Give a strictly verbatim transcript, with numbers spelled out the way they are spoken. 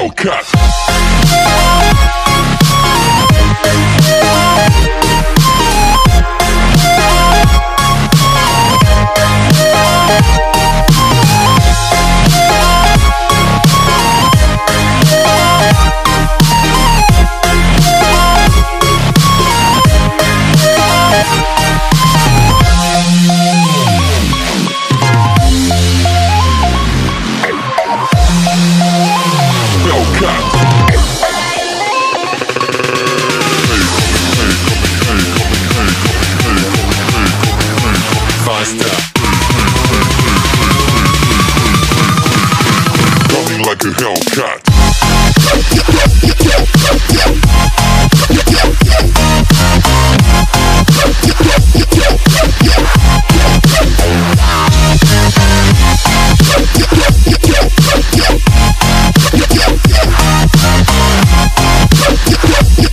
Hellcat. Coming like a Hellcat.